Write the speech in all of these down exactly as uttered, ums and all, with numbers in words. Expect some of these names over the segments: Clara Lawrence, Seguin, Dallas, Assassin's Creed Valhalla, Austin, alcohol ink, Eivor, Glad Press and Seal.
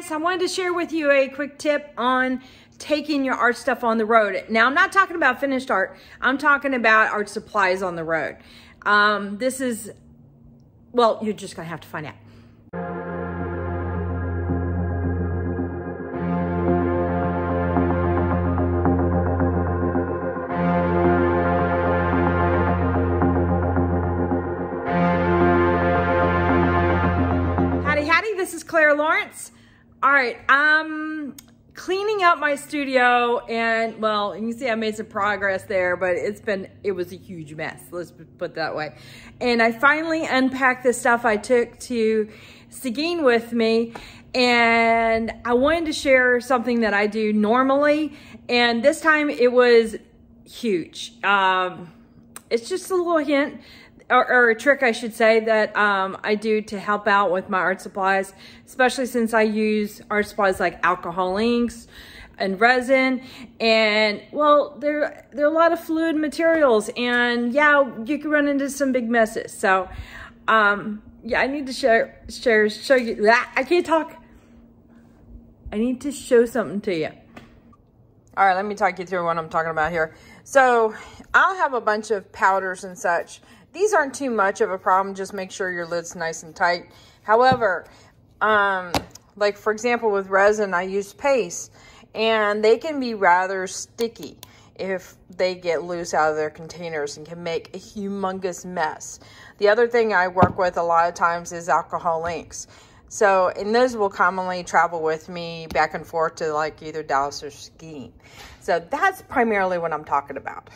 guys, I wanted to share with you a quick tip on taking your art stuff on the road. Now, I'm not talking about finished art. I'm talking about art supplies on the road. Um, this is, well, you're just going to have to find out. Howdy, howdy, this is Clara Lawrence. All right, um... cleaning out my studio, and well, you can see I made some progress there, but it's been, it was a huge mess. Let's put it that way. And I finally unpacked the stuff I took to Seguin with me. And I wanted to share something that I do normally. And this time it was huge. Um, it's just a little hint or, or a trick, I should say, that um, I do to help out with my art supplies, especially since I use art supplies like alcohol inks and resin. And well, there, there are a lot of fluid materials, and yeah, you can run into some big messes. So um, yeah, I need to share, share, show you that. I can't talk. I need to show something to you. All right, let me talk you through what I'm talking about here. So I'll have a bunch of powders and such. These aren't too much of a problem. Just make sure your lid's nice and tight. However, um, like for example, with resin, I use pastes, and they can be rather sticky if they get loose out of their containers and can make a humongous mess. The other thing I work with a lot of times is alcohol inks. So, and those will commonly travel with me back and forth to like either Dallas or Seguin. So that's primarily what I'm talking about.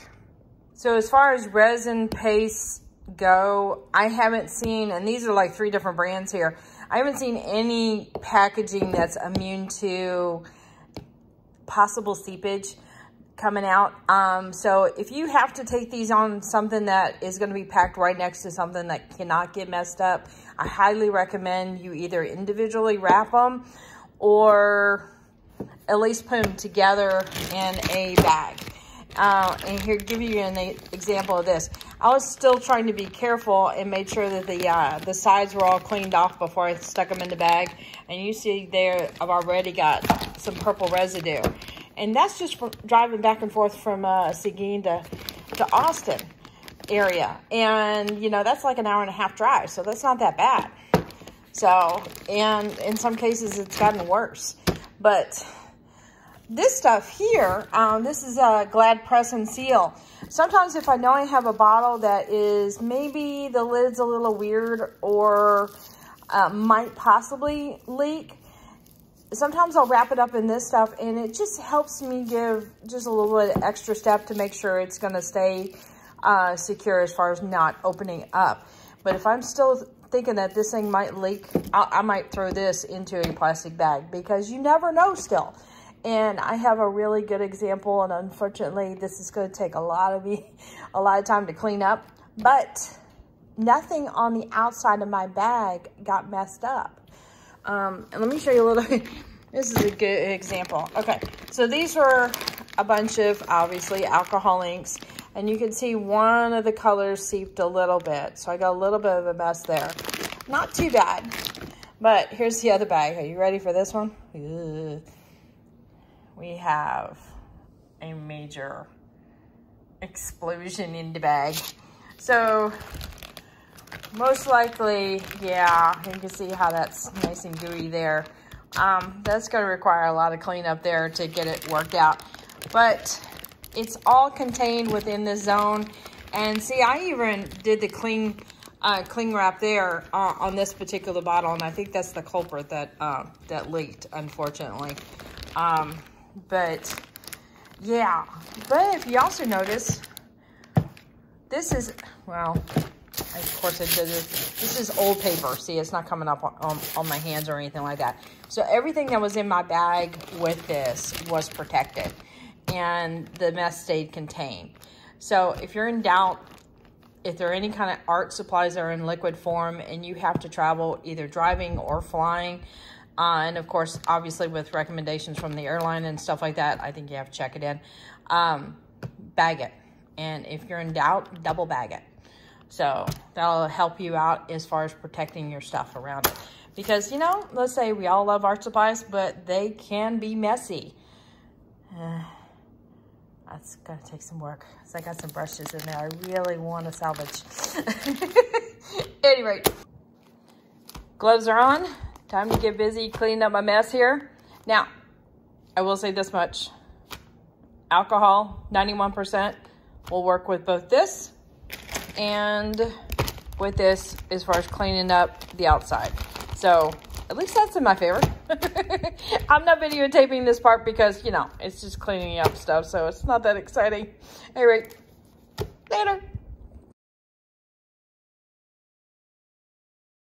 So as far as resin pastes go, I haven't seen, and these are like three different brands here, I haven't seen any packaging that's immune to possible seepage coming out. Um, so if you have to take these on something that is going to be packed right next to something that cannot get messed up, I highly recommend you either individually wrap them or at least put them together in a bag. Uh, and here, give you an example of this. I was still trying to be careful and made sure that the uh, the sides were all cleaned off before I stuck them in the bag. And you see there, I've already got some purple residue. And that's just from driving back and forth from uh, Seguin to, to Austin area. And, you know, that's like an hour and a half drive, so that's not that bad. So, and in some cases, it's gotten worse. But this stuff here, um, this is a Glad Press and Seal. Sometimes if I know I have a bottle that is maybe the lid's a little weird or uh, might possibly leak, sometimes I'll wrap it up in this stuff, and it just helps me give just a little bit of extra step to make sure it's going to stay uh, secure as far as not opening up. But if I'm still thinking that this thing might leak, I, I might throw this into a plastic bag because you never know still. And I have a really good example, and unfortunately, this is going to take a lot of me, a lot of time to clean up. But nothing on the outside of my bag got messed up. Um, and let me show you a little bit. This is a good example. Okay, so these were a bunch of, obviously, alcohol inks. And you can see one of the colors seeped a little bit. So I got a little bit of a mess there. Not too bad. But here's the other bag. Are you ready for this one? Ugh. We have a major explosion in the bag. So most likely, yeah, you can see how that's nice and gooey there. Um, that's gonna require a lot of cleanup there to get it worked out. But it's all contained within this zone. And see, I even did the cling, uh, cling wrap there uh, on this particular bottle. And I think that's the culprit that, uh, that leaked, unfortunately. Um, But, yeah, but if you also notice, this is, well, of course I did this, this is old paper. See, it's not coming up on, on, on my hands or anything like that. So everything that was in my bag with this was protected, and the mess stayed contained. So if you're in doubt, if there are any kind of art supplies that are in liquid form and you have to travel either driving or flying, Uh, and of course, obviously with recommendations from the airline and stuff like that, I think you have to check it in. Um, bag it. And if you're in doubt, double bag it. So that'll help you out as far as protecting your stuff around it. Because, you know, let's say we all love art supplies, but they can be messy. Uh, that's got to take some work. So I got some brushes in there I really want to salvage. Anyway, gloves are on. Time to get busy cleaning up my mess here. Now, I will say this much. Alcohol, ninety-one percent, will work with both this and with this as far as cleaning up the outside. So at least that's in my favor. I'm not videotaping this part because, you know, it's just cleaning up stuff. So it's not that exciting. Anyway, later.